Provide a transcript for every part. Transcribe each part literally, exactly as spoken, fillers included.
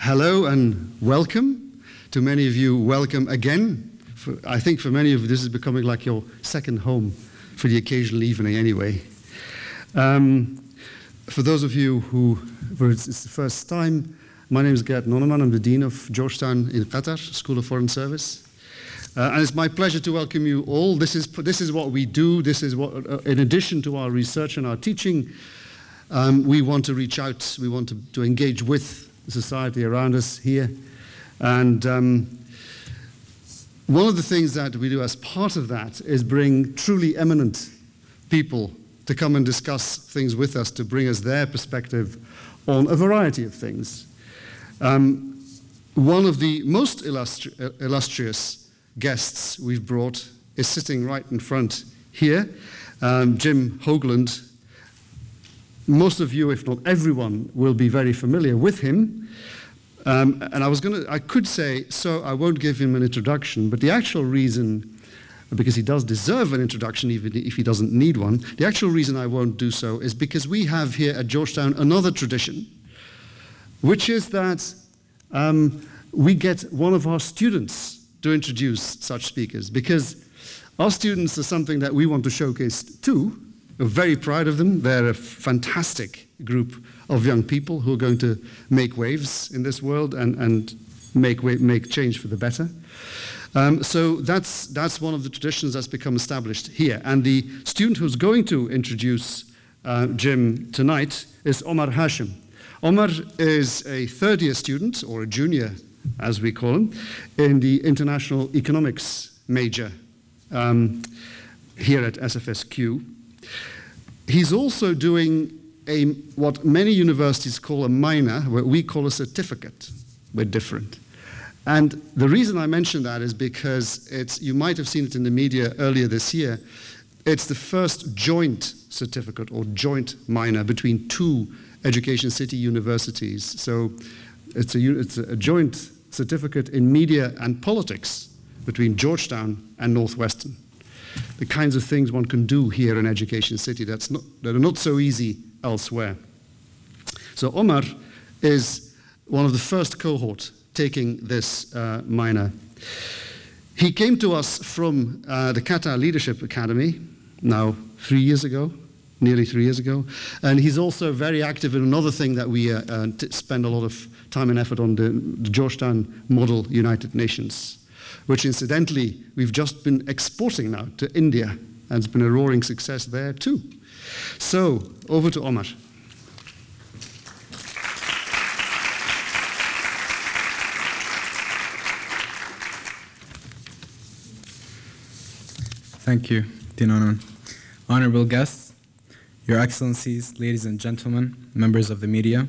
Hello and welcome. To many of you, welcome again. For, I think for many of you, this is becoming like your second home for the occasional evening anyway. Um, for those of you who, where it's, it's the first time, my name is Gerhard Nonneman. I'm the Dean of Georgetown in Qatar, School of Foreign Service. Uh, and it's my pleasure to welcome you all. This is, this is what we do. This is what, uh, in addition to our research and our teaching, um, we want to reach out, we want to, to engage with society around us here. And um, one of the things that we do as part of that is bring truly eminent people to come and discuss things with us, to bring us their perspective on a variety of things. Um, one of the most illustri uh, illustrious guests we've brought is sitting right in front here, um, Jim Hoagland. Most of you, if not everyone, will be very familiar with him. Um, and I was going to, I could say, so I won't give him an introduction, but the actual reason, because he does deserve an introduction even if he doesn't need one, the actual reason I won't do so is because we have here at Georgetown another tradition, which is that um, we get one of our students to introduce such speakers, because our students are something that we want to showcase too. We're very proud of them. They're a fantastic group of young people who are going to make waves in this world and, and make, make change for the better. Um, so that's, that's one of the traditions that's become established here. And the student who's going to introduce uh, Jim tonight is Omar Hashim. Omar is a third year student, or a junior as we call him, in the international economics major um, here at S F S Q. He's also doing a, what many universities call a minor, what we call a certificate. We're different. And the reason I mention that is because it's, you might have seen it in the media earlier this year, it's the first joint certificate or joint minor between two Education City universities. So it's a, it's a joint certificate in media and politics between Georgetown and Northwestern. The kinds of things one can do here in Education City that's not, that are not so easy elsewhere. So Omar is one of the first cohort taking this uh, minor. He came to us from uh, the Qatar Leadership Academy now three years ago, nearly three years ago, and he's also very active in another thing that we uh, uh, spend a lot of time and effort on, the, the Georgetown Model United Nations, which incidentally, we've just been exporting now to India, and it's been a roaring success there too. So, over to Omar. Thank you, Dean Nonneman. Honorable guests, Your Excellencies, ladies and gentlemen, members of the media,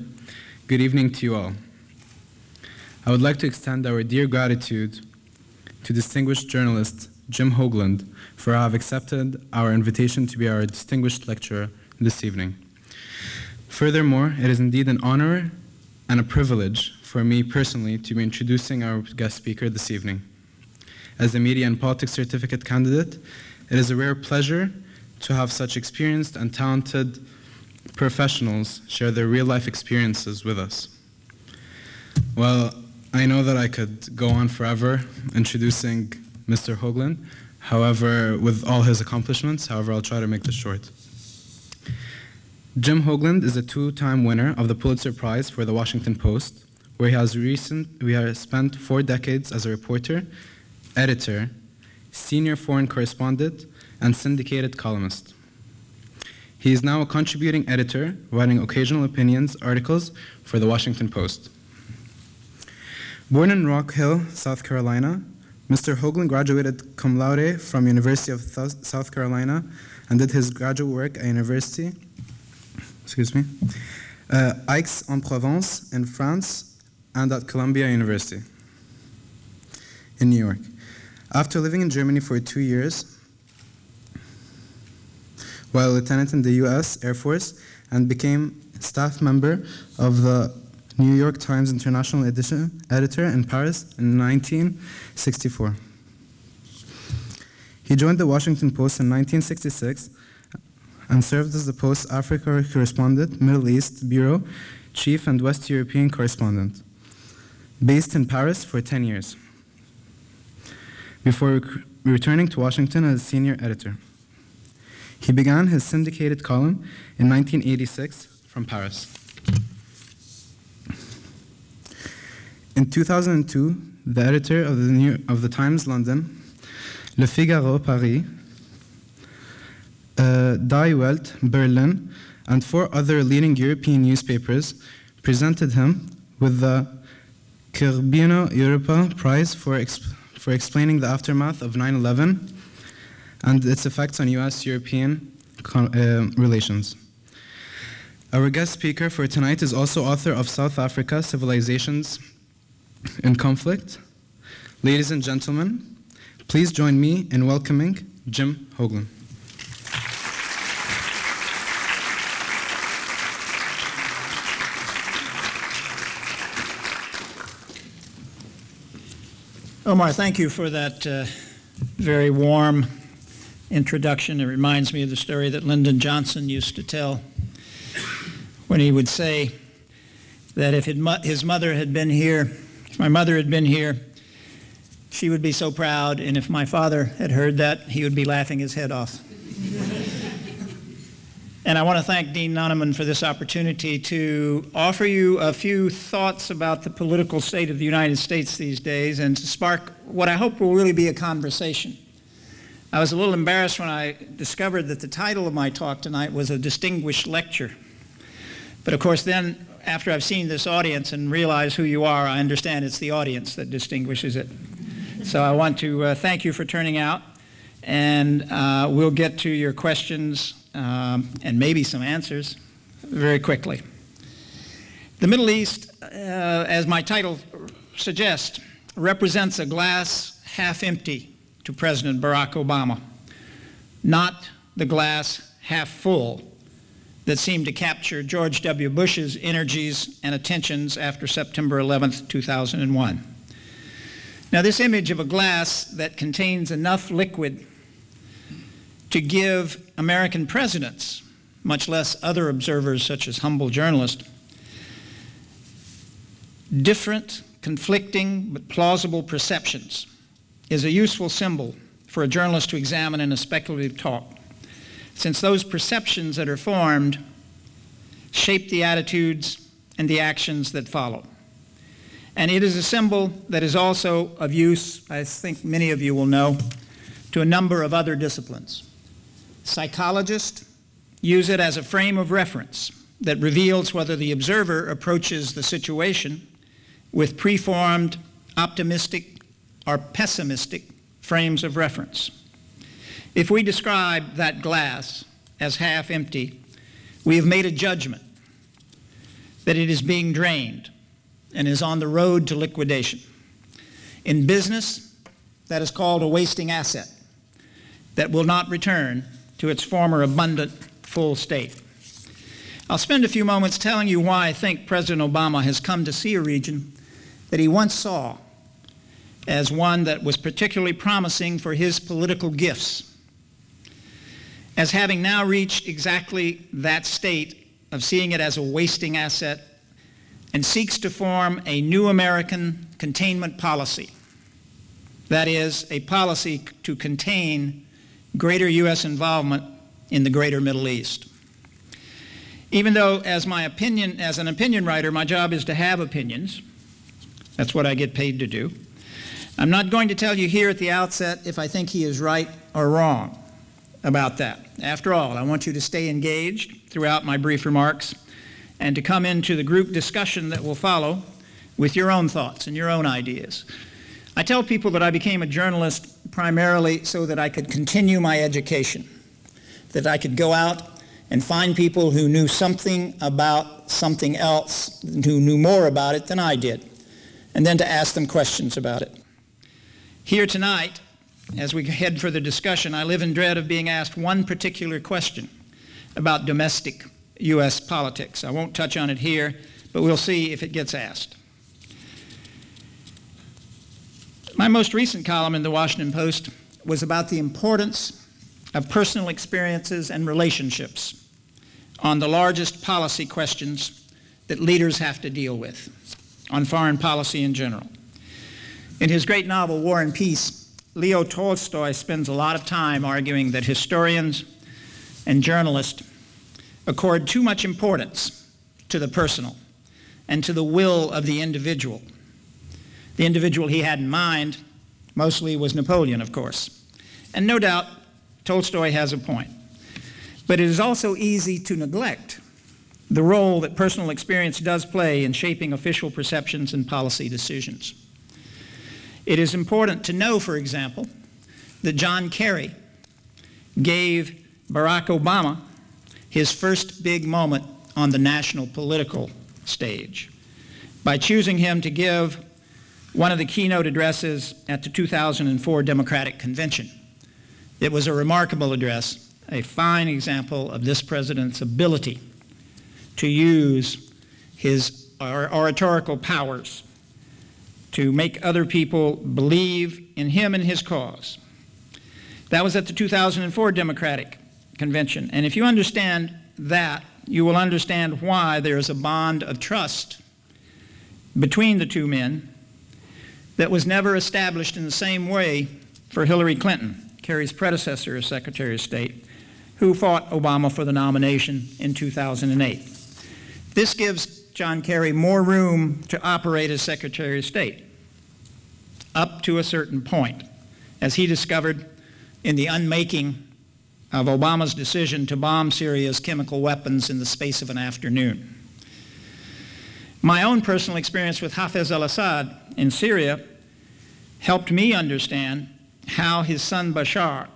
good evening to you all. I would like to extend our dear gratitude to distinguished journalist Jim Hoagland for having accepted our invitation to be our distinguished lecturer this evening. Furthermore, it is indeed an honor and a privilege for me personally to be introducing our guest speaker this evening. As a media and politics certificate candidate, it is a rare pleasure to have such experienced and talented professionals share their real-life experiences with us. Well, I know that I could go on forever introducing Mister Hoagland, however, with all his accomplishments, however, I'll try to make this short. Jim Hoagland is a two-time winner of the Pulitzer Prize for the Washington Post, where he has, recent, we have spent four decades as a reporter, editor, senior foreign correspondent, and syndicated columnist. He is now a contributing editor, writing occasional opinions articles for the Washington Post. Born in Rock Hill, South Carolina, Mister Hoagland graduated cum laude from University of Th- South Carolina and did his graduate work at University, excuse me, uh, Aix-en-Provence in France and at Columbia University in New York. After living in Germany for two years, while a lieutenant in the U S Air Force, and became staff member of the New York Times International Edition editor in Paris in nineteen sixty-four. He joined the Washington Post in nineteen sixty-six and served as the Post's Africa correspondent, Middle East Bureau Chief, and West European correspondent. based in Paris for ten years, before returning to Washington as senior editor. He began his syndicated column in nineteen eighty-six from Paris. In two thousand two, the editor of the, New, of the Times London, Le Figaro Paris, uh, Die Welt Berlin, and four other leading European newspapers presented him with the Kirbino Europa Prize for, exp for explaining the aftermath of nine eleven and its effects on U S-European uh, relations. Our guest speaker for tonight is also author of South Africa, Civilizations in Conflict. Ladies and gentlemen, please join me in welcoming Jim Hoagland. Omar, thank you for that uh, very warm introduction. It reminds me of the story that Lyndon Johnson used to tell when he would say that if his mother had been here, if my mother had been here, she would be so proud, and if my father had heard that, he would be laughing his head off. And I want to thank Dean Nonneman for this opportunity to offer you a few thoughts about the political state of the United States these days and to spark what I hope will really be a conversation. I was a little embarrassed when I discovered that the title of my talk tonight was a distinguished lecture. But of course then, after I've seen this audience and realize who you are, I understand it's the audience that distinguishes it. So I want to uh, thank you for turning out, and uh, we'll get to your questions Um, and maybe some answers very quickly. The Middle East, uh, as my title suggests, represents a glass half empty to President Barack Obama, not the glass half full that seemed to capture George W. Bush's energies and attentions after September eleventh, two thousand one. Now, this image of a glass that contains enough liquid to give American presidents, much less other observers such as humble journalists, different, conflicting, but plausible perceptions, is a useful symbol for a journalist to examine in a speculative talk, since those perceptions that are formed shape the attitudes and the actions that follow. And it is a symbol that is also of use, I think many of you will know, to a number of other disciplines. Psychologists use it as a frame of reference that reveals whether the observer approaches the situation with preformed, optimistic, or pessimistic frames of reference. If we describe that glass as half empty, we have made a judgment that it is being drained and is on the road to liquidation. In business, that is called a wasting asset that will not return to its former abundant, full state. I'll spend a few moments telling you why I think President Obama has come to see a region that he once saw as one that was particularly promising for his political gifts, as having now reached exactly that state of seeing it as a wasting asset, and seeks to form a new American containment policy. That is, a policy to contain greater U S involvement in the greater Middle East. Even though, as my opinion, as an opinion writer, my job is to have opinions, that's what I get paid to do, I'm not going to tell you here at the outset if I think he is right or wrong about that. After all, I want you to stay engaged throughout my brief remarks and to come into the group discussion that will follow with your own thoughts and your own ideas. I tell people that I became a journalist primarily so that I could continue my education, that I could go out and find people who knew something about something else, who knew more about it than I did, and then to ask them questions about it. Here tonight, as we head for the discussion, I live in dread of being asked one particular question about domestic U S politics. I won't touch on it here, but we'll see if it gets asked. My most recent column in the Washington Post was about the importance of personal experiences and relationships on the largest policy questions that leaders have to deal with. on foreign policy in general. In his great novel, War and Peace, Leo Tolstoy spends a lot of time arguing that historians and journalists accord too much importance to the personal and to the will of the individual. The individual he had in mind mostly was Napoleon, of course. And no doubt, Tolstoy has a point. But it is also easy to neglect the role that personal experience does play in shaping official perceptions and policy decisions. It is important to know, for example, that John Kerry gave Barack Obama his first big moment on the national political stage by choosing him to give one of the keynote addresses at the two thousand four Democratic Convention. It was a remarkable address, a fine example of this president's ability to use his oratorical powers to make other people believe in him and his cause. That was at the two thousand four Democratic Convention. And if you understand that, you will understand why there is a bond of trust between the two men that was never established in the same way for Hillary Clinton, Kerry's predecessor as Secretary of State, who fought Obama for the nomination in two thousand eight. This gives John Kerry more room to operate as Secretary of State, up to a certain point, as he discovered in the unmaking of Obama's decision to bomb Syria's chemical weapons in the space of an afternoon. My own personal experience with Hafez al-Assad in Syria helped me understand how his son Bashar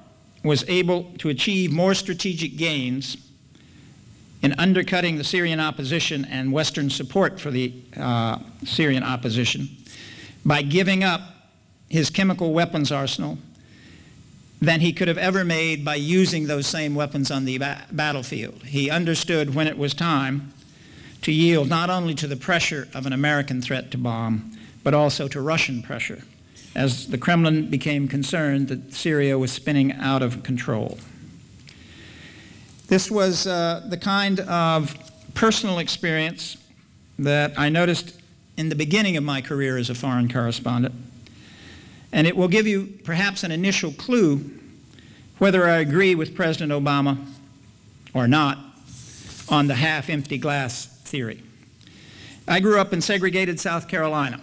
was able to achieve more strategic gains in undercutting the Syrian opposition and Western support for the uh, Syrian opposition by giving up his chemical weapons arsenal than he could have ever made by using those same weapons on the ba battlefield. He understood when it was time to yield not only to the pressure of an American threat to bomb, but also to Russian pressure, as the Kremlin became concerned that Syria was spinning out of control. This was uh, the kind of personal experience that I noticed in the beginning of my career as a foreign correspondent. And it will give you perhaps an initial clue whether I agree with President Obama or not on the half-empty glass theory. I grew up in segregated South Carolina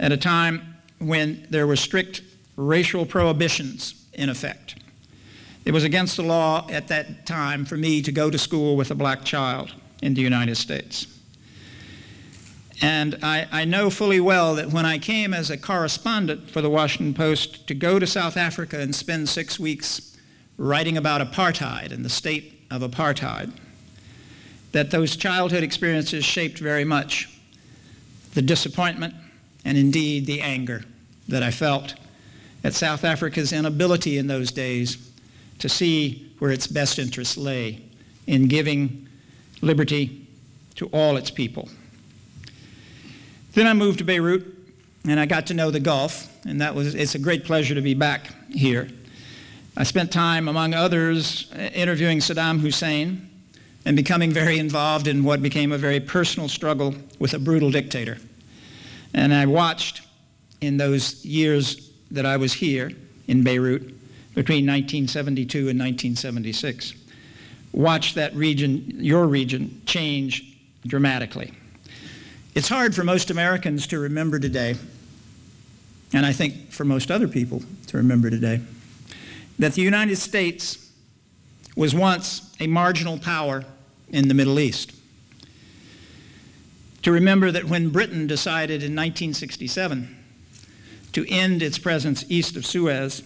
at a time when there were strict racial prohibitions in effect. It was against the law at that time for me to go to school with a black child in the United States. And I, I know fully well that when I came as a correspondent for the Washington Post to go to South Africa and spend six weeks writing about apartheid and the state of apartheid, that those childhood experiences shaped very much the disappointment and indeed the anger that I felt at South Africa's inability in those days to see where its best interests lay in giving liberty to all its people. Then I moved to Beirut, and I got to know the Gulf, and that was, it's a great pleasure to be back here. I spent time, among others, interviewing Saddam Hussein and becoming very involved in what became a very personal struggle with a brutal dictator. And I watched in those years that I was here in Beirut, between nineteen seventy-two and nineteen seventy-six. Watch that region, your region, change dramatically. It's hard for most Americans to remember today, and I think for most other people to remember today, that the United States was once a marginal power in the Middle East. To remember that when Britain decided in nineteen sixty-seven to end its presence east of Suez,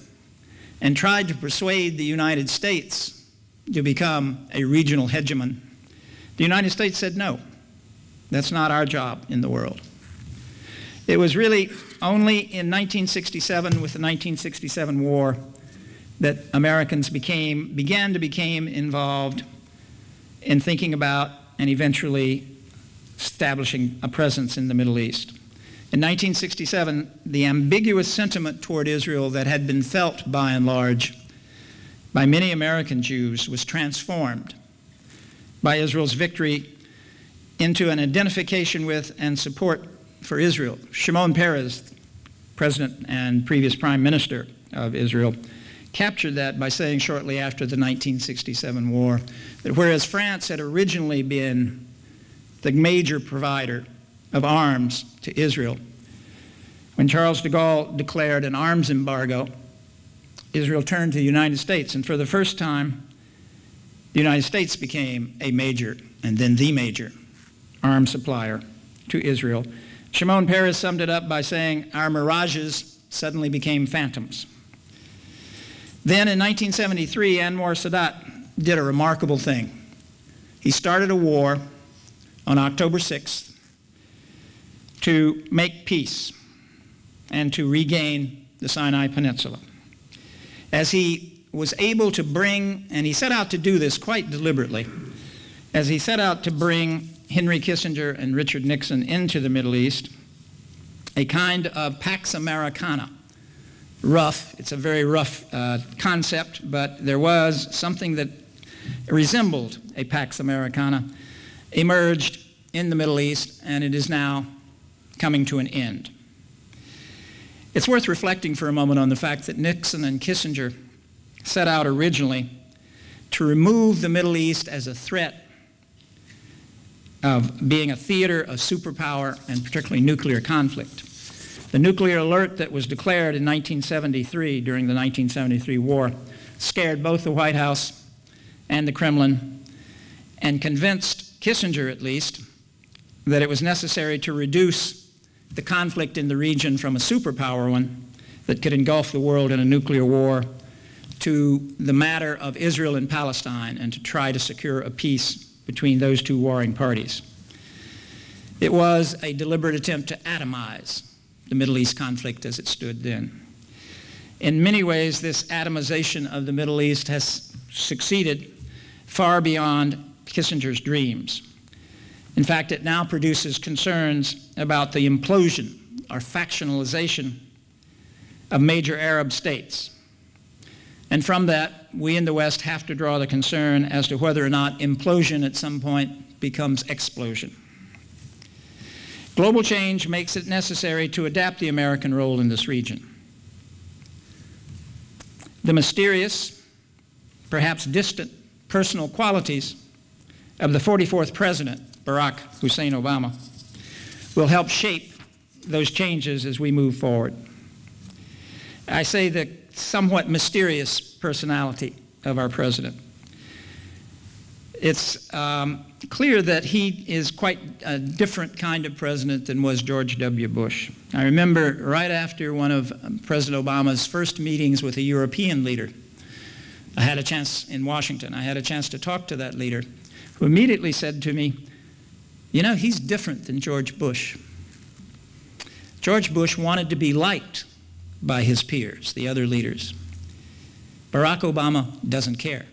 and tried to persuade the United States to become a regional hegemon, the United States said, no, that's not our job in the world. It was really only in nineteen sixty-seven, with the nineteen sixty-seven war, that Americans became, began to become involved in thinking about and eventually establishing a presence in the Middle East. In nineteen sixty-seven, the ambiguous sentiment toward Israel that had been felt by and large by many American Jews was transformed by Israel's victory into an identification with and support for Israel. Shimon Peres, president and previous prime minister of Israel, captured that by saying shortly after the nineteen sixty-seven war that whereas France had originally been the major provider of arms to Israel, when Charles de Gaulle declared an arms embargo, Israel turned to the United States, and for the first time, the United States became a major, and then the major, arms supplier to Israel. Shimon Peres summed it up by saying, our mirages suddenly became phantoms. Then in nineteen seventy-three, Anwar Sadat did a remarkable thing. He started a war on October sixth to make peace and to regain the Sinai Peninsula. As he was able to bring, and he set out to do this quite deliberately, as he set out to bring Henry Kissinger and Richard Nixon into the Middle East, a kind of Pax Americana. Rough, it's a very rough uh, concept, but there was something that resembled a Pax Americana emerged in the Middle East, and it is now coming to an end. It's worth reflecting for a moment on the fact that Nixon and Kissinger set out originally to remove the Middle East as a threat of being a theater of superpower and particularly nuclear conflict. The nuclear alert that was declared in nineteen seventy-three during the nineteen seventy-three war scared both the White House and the Kremlin and convinced Kissinger, at least, that it was necessary to reduce the conflict in the region from a superpower one that could engulf the world in a nuclear war to the matter of Israel and Palestine, and to try to secure a peace between those two warring parties. It was a deliberate attempt to atomize the Middle East conflict as it stood then. In many ways, this atomization of the Middle East has succeeded far beyond Kissinger's dreams. In fact, it now produces concerns about the implosion or factionalization of major Arab states. And from that, we in the West have to draw the concern as to whether or not implosion at some point becomes explosion. Global change makes it necessary to adapt the American role in this region. The mysterious, perhaps distant, personal qualities of the forty-fourth president, Barack Hussein Obama, will help shape those changes as we move forward. I say the somewhat mysterious personality of our president. It's um, clear that he is quite a different kind of president than was George W. Bush. I remember right after one of President Obama's first meetings with a European leader, I had a chance in Washington, I had a chance to talk to that leader, who immediately said to me, you know, he's different than George Bush. George Bush wanted to be liked by his peers, the other leaders. Barack Obama doesn't care.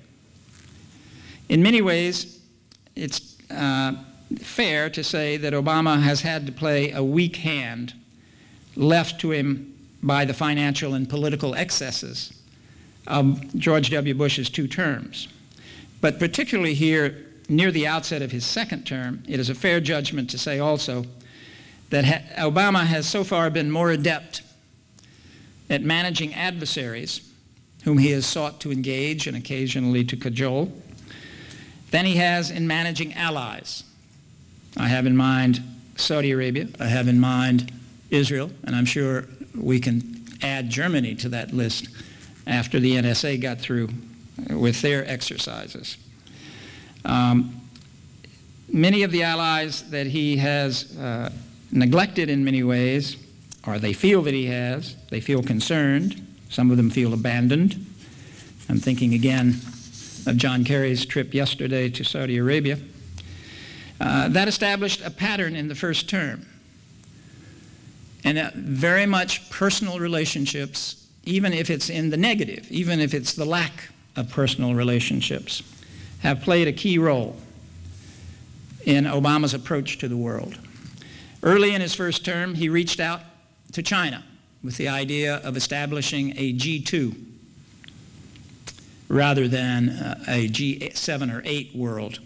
In many ways, it's uh, fair to say that Obama has had to play a weak hand left to him by the financial and political excesses of George W. Bush's two terms. But particularly here, near the outset of his second term, it is a fair judgment to say also that ha Obama has so far been more adept at managing adversaries whom he has sought to engage and occasionally to cajole than he has in managing allies. I have in mind Saudi Arabia, I have in mind Israel, and I'm sure we can add Germany to that list after the N S A got through with their exercises. Um, many of the allies that he has uh, neglected in many ways, or they feel that he has, they feel concerned. Some of them feel abandoned. I'm thinking again of John Kerry's trip yesterday to Saudi Arabia. Uh, that established a pattern in the first term. And uh, very much personal relationships, even if it's in the negative, even if it's the lack of personal relationships, have played a key role in Obama's approach to the world. Early in his first term, he reached out to China with the idea of establishing a G two rather than uh, a G seven or eight world.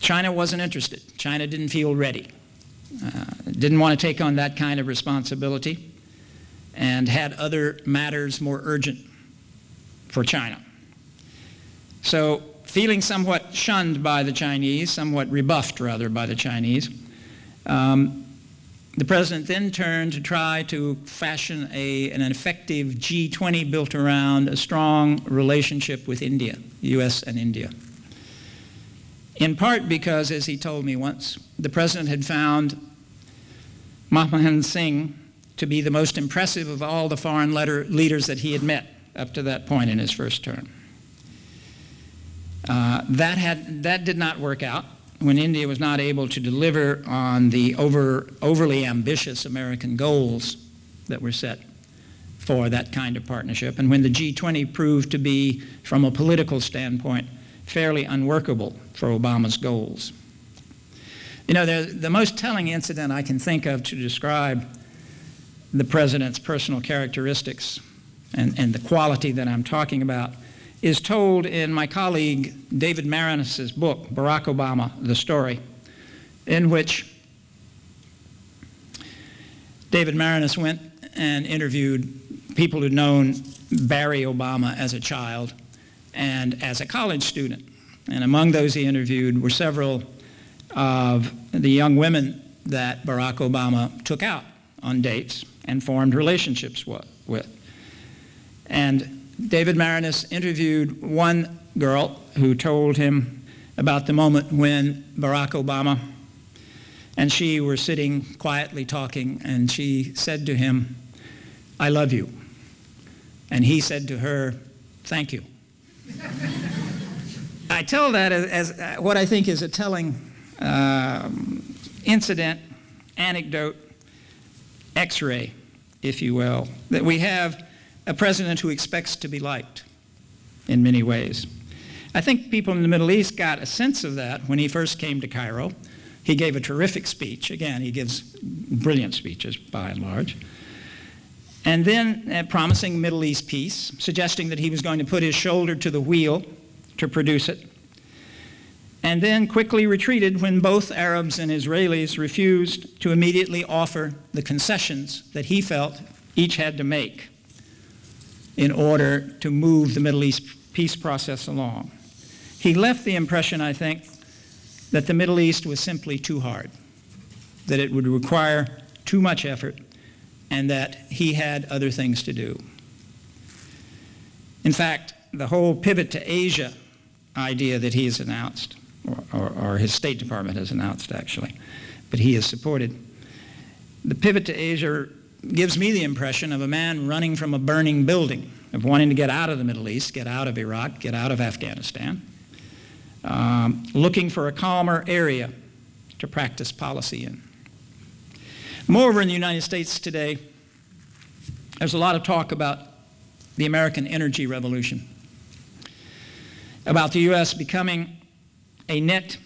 China wasn't interested. China didn't feel ready. Uh, didn't want to take on that kind of responsibility and had other matters more urgent for China. So feeling somewhat shunned by the Chinese, somewhat rebuffed rather by the Chinese, um, the president then turned to try to fashion a, an effective G twenty built around a strong relationship with India, U S and India. In part because, as he told me once, the president had found Manmohan Singh to be the most impressive of all the foreign letter leaders that he had met up to that point in his first term. Uh, that, had, that did not work out when India was not able to deliver on the over, overly ambitious American goals that were set for that kind of partnership, and when the G twenty proved to be, from a political standpoint, fairly unworkable for Obama's goals. You know, the, the most telling incident I can think of to describe the president's personal characteristics and, and the quality that I'm talking about is told in my colleague David Maraniss's book, Barack Obama, The Story, in which David Maraniss went and interviewed people who'd known Barry Obama as a child and as a college student. And among those he interviewed were several of the young women that Barack Obama took out on dates and formed relationships with. And David Maraniss interviewed one girl who told him about the moment when Barack Obama and she were sitting quietly talking, and she said to him, "I love you." And he said to her, "Thank you." I tell that as, as what I think is a telling uh, incident, anecdote, X-ray, if you will, that we have a president who expects to be liked in many ways. I think people in the Middle East got a sense of that when he first came to Cairo. He gave a terrific speech. Again, he gives brilliant speeches by and large. And then uh, promising Middle East peace, suggesting that he was going to put his shoulder to the wheel to produce it. And then quickly retreated when both Arabs and Israelis refused to immediately offer the concessions that he felt each had to make in order to move the Middle East peace process along. He left the impression, I think, that the Middle East was simply too hard, that it would require too much effort, and that he had other things to do. In fact, the whole pivot to Asia idea that he has announced, or, or, or his State Department has announced actually, but he has supported, the pivot to Asia gives me the impression of a man running from a burning building, of wanting to get out of the Middle East, get out of Iraq, get out of Afghanistan, um, looking for a calmer area to practice policy in. Moreover, in the United States today, there's a lot of talk about the American energy revolution, about the U S becoming a net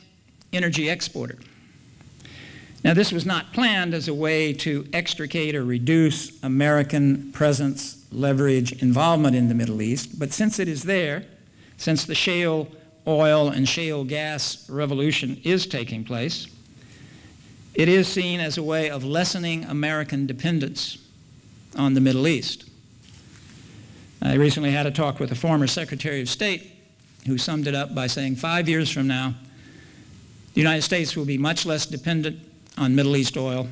energy exporter. Now, this was not planned as a way to extricate or reduce American presence, leverage, involvement in the Middle East, but since it is there, since the shale oil and shale gas revolution is taking place, it is seen as a way of lessening American dependence on the Middle East. I recently had a talk with a former Secretary of State who summed it up by saying, five years from now, the United States will be much less dependent on Middle East oil,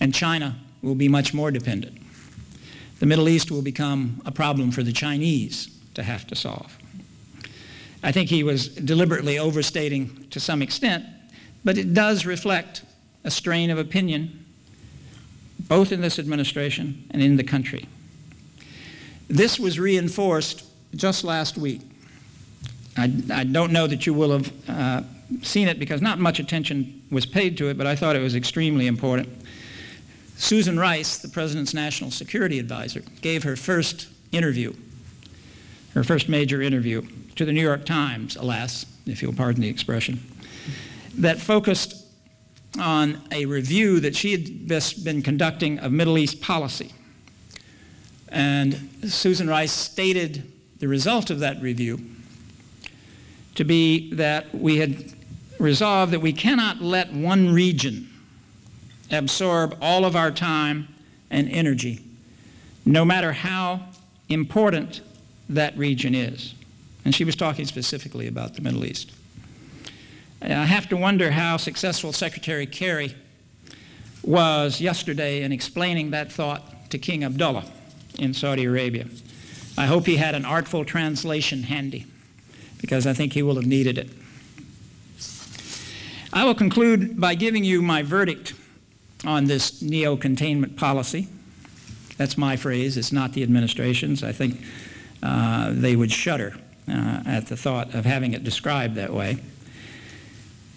and China will be much more dependent. The Middle East will become a problem for the Chinese to have to solve. I think he was deliberately overstating to some extent, but it does reflect a strain of opinion, both in this administration and in the country. This was reinforced just last week. I, I don't know that you will have uh, seen it because not much attention was paid to it, but I thought it was extremely important. Susan Rice, the president's national security advisor, gave her first interview, her first major interview, to the New York Times, alas, if you'll pardon the expression, that focused on a review that she had just been conducting of Middle East policy. And Susan Rice stated the result of that review to be that we had resolved that we cannot let one region absorb all of our time and energy, no matter how important that region is. And she was talking specifically about the Middle East. I have to wonder how successful Secretary Kerry was yesterday in explaining that thought to King Abdullah in Saudi Arabia. I hope he had an artful translation handy, because I think he will have needed it. I will conclude by giving you my verdict on this neo-containment policy. That's my phrase, it's not the administration's. I think uh, they would shudder uh, at the thought of having it described that way.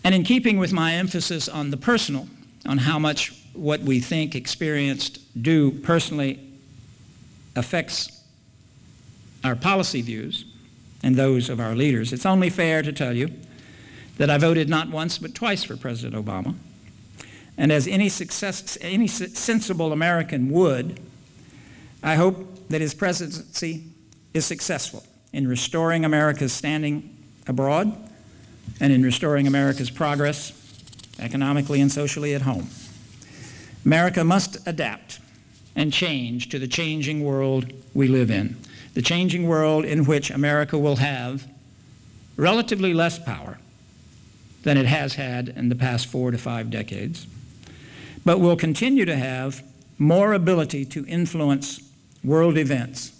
And in keeping with my emphasis on the personal, on how much what we think, experienced, do personally affects our policy views and those of our leaders, it's only fair to tell you that I voted not once but twice for President Obama. And as any, success, any sensible American would, I hope that his presidency is successful in restoring America's standing abroad and in restoring America's progress economically and socially at home. America must adapt and change to the changing world we live in, the changing world in which America will have relatively less power than it has had in the past four to five decades, but will continue to have more ability to influence world events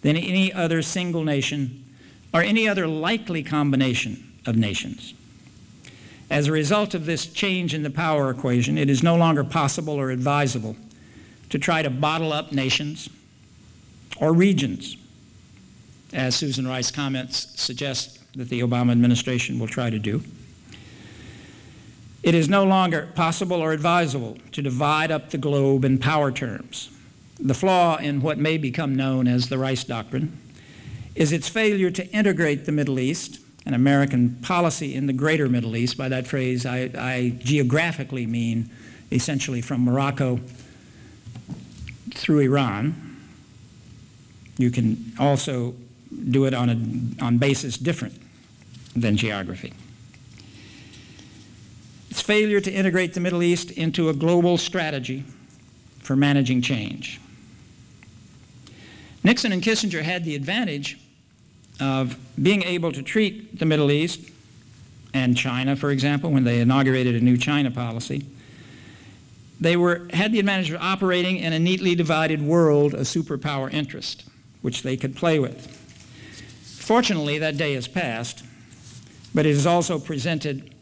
than any other single nation or any other likely combination of nations. As a result of this change in the power equation, it is no longer possible or advisable to try to bottle up nations or regions, as Susan Rice's comments suggest that the Obama administration will try to do. It is no longer possible or advisable to divide up the globe in power terms. The flaw in what may become known as the Rice Doctrine is its failure to integrate the Middle East and American policy in the greater Middle East. By that phrase, I, I geographically mean essentially from Morocco through Iran. You can also do it on a on basis different than geography. Its failure to integrate the Middle East into a global strategy for managing change. Nixon and Kissinger had the advantage of being able to treat the Middle East and China, for example, when they inaugurated a new China policy. They were, had the advantage of operating in a neatly divided world of superpower interest, which they could play with. Fortunately, that day has passed, but it is also presented,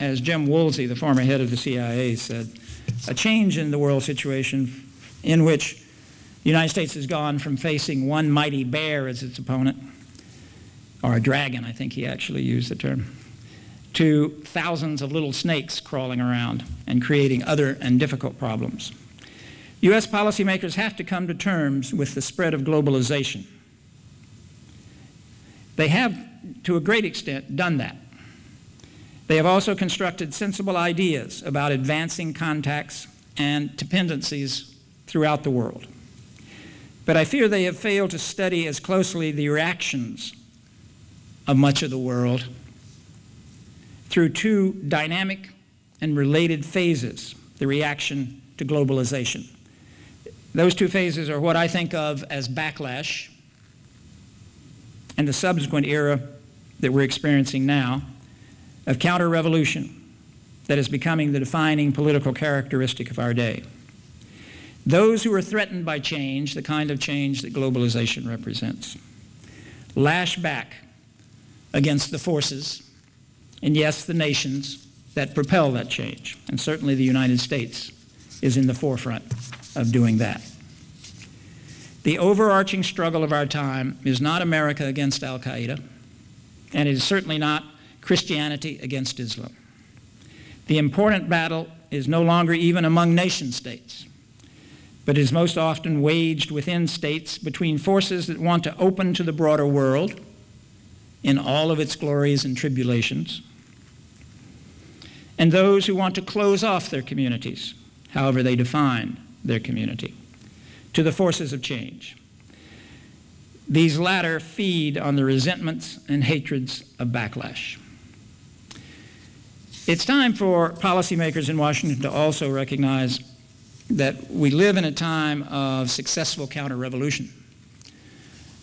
as Jim Woolsey, the former head of the C I A, said, a change in the world situation in which the United States has gone from facing one mighty bear as its opponent, or a dragon, I think he actually used the term, to thousands of little snakes crawling around and creating other and difficult problems. U S policymakers have to come to terms with the spread of globalization. They have, to a great extent, done that. They have also constructed sensible ideas about advancing contacts and dependencies throughout the world. But I fear they have failed to study as closely the reactions of much of the world through two dynamic and related phases, the reaction to globalization. Those two phases are what I think of as backlash and the subsequent era that we're experiencing now, of counter-revolution that is becoming the defining political characteristic of our day. Those who are threatened by change, the kind of change that globalization represents, lash back against the forces, and yes, the nations that propel that change. And certainly the United States is in the forefront of doing that. The overarching struggle of our time is not America against Al-Qaeda, and it is certainly not Christianity against Islam. The important battle is no longer even among nation states, but is most often waged within states between forces that want to open to the broader world in all of its glories and tribulations, and those who want to close off their communities, however they define their community, to the forces of change. These latter feed on the resentments and hatreds of backlash. It's time for policymakers in Washington to also recognize that we live in a time of successful counter-revolution.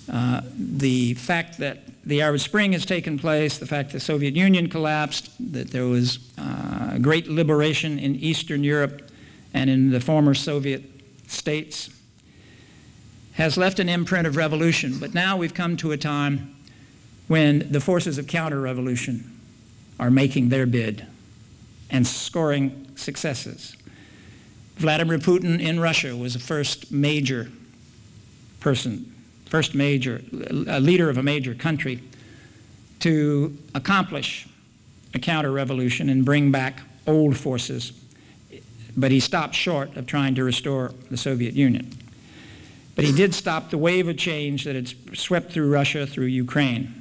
Uh, the fact that the Arab Spring has taken place, the fact that the Soviet Union collapsed, that there was uh, great liberation in Eastern Europe and in the former Soviet states, has left an imprint of revolution. But now we've come to a time when the forces of counter-revolution are making their bid and scoring successes. Vladimir Putin in Russia was the first major person, first major, a leader of a major country to accomplish a counter-revolution and bring back old forces, but he stopped short of trying to restore the Soviet Union. But he did stop the wave of change that had swept through Russia, through Ukraine,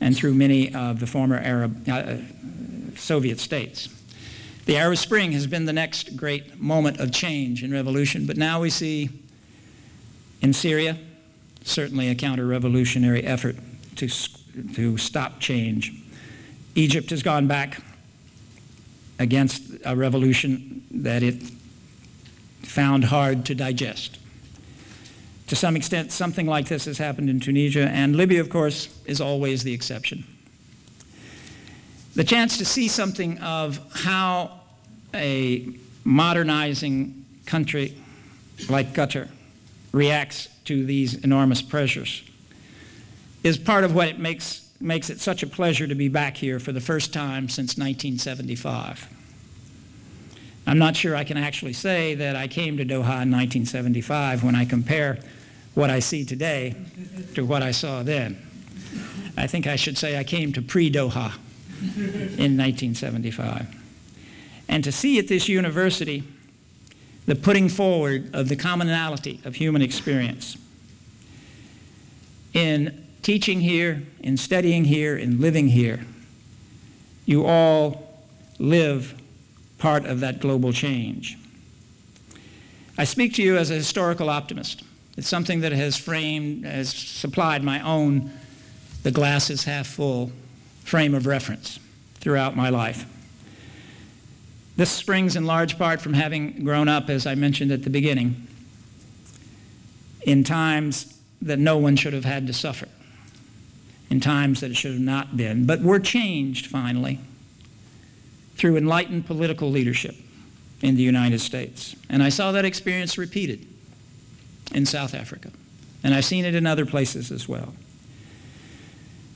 and through many of the former Arab, uh, Soviet states. The Arab Spring has been the next great moment of change and revolution, but now we see in Syria certainly a counter-revolutionary effort to, to stop change. Egypt has gone back against a revolution that it found hard to digest. To some extent, something like this has happened in Tunisia, and Libya, of course, is always the exception. The chance to see something of how a modernizing country like Qatar reacts to these enormous pressures is part of what it makes, makes it such a pleasure to be back here for the first time since nineteen seventy-five. I'm not sure I can actually say that I came to Doha in nineteen seventy-five when I compare what I see today to what I saw then. I think I should say I came to pre-Doha in nineteen seventy-five. And to see at this university the putting forward of the commonality of human experience in teaching here, in studying here, in living here, you all live part of that global change. I speak to you as a historical optimist. It's something that has framed, has supplied my own, the glass is half full frame of reference throughout my life. This springs in large part from having grown up, as I mentioned at the beginning, in times that no one should have had to suffer, in times that it should have not been, but were changed finally through enlightened political leadership in the United States. And I saw that experience repeated in South Africa, and I've seen it in other places as well.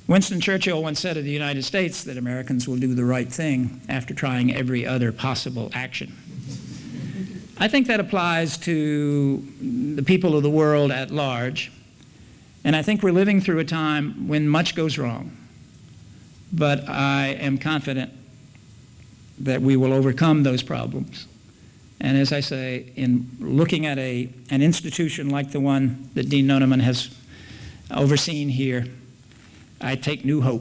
Winston Churchill once said of the United States that Americans will do the right thing after trying every other possible action. I think that applies to the people of the world at large, and I think we're living through a time when much goes wrong. But I am confident that we will overcome those problems. And as I say, in looking at a, an institution like the one that Dean Nonneman has overseen here, I take new hope.